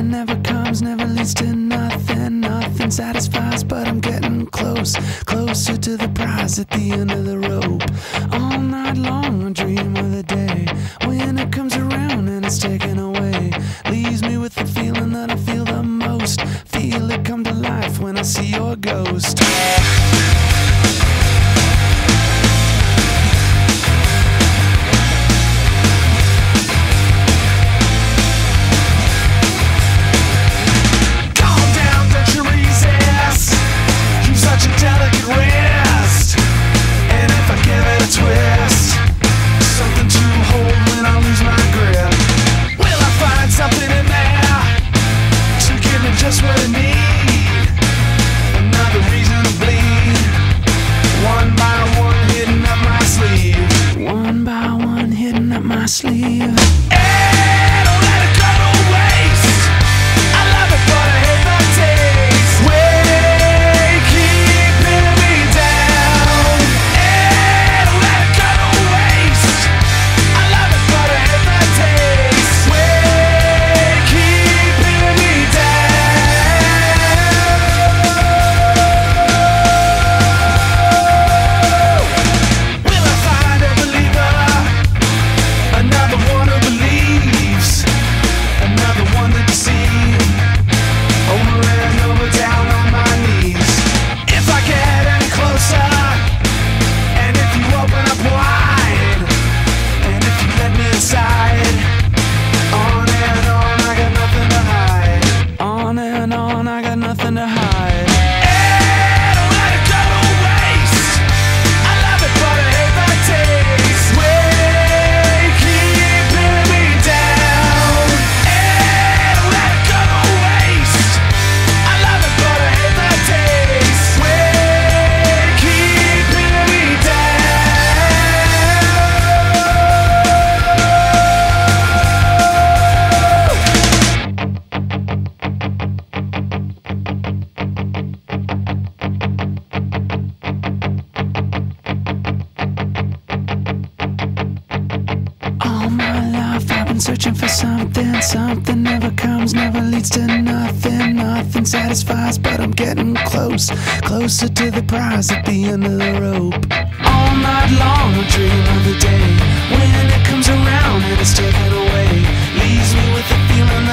It never comes, never leads to nothing. Nothing satisfies, but I'm getting close, closer to the prize at the end of the rope. All night long I dream of the day when it comes around and it's taken away. Leaves me with the feeling that I feel the most. Feel it come to life when I see your ghost. Just what I need, another reason to bleed. One by one hidden up my sleeve. One by one hidden up my sleeve. Hey, don't let it go to waste. I love it but I hate the taste. When it keep pinning me down. Hey, don't let it go to waste. I love it but I hate the taste. When it keep pinning me down. Searching for something, something never comes, never leads to nothing. Nothing satisfies, but I'm getting close, closer to the prize at the end of the rope. All night long I dream of the day when it comes around and it's taken away. Leaves me with the feeling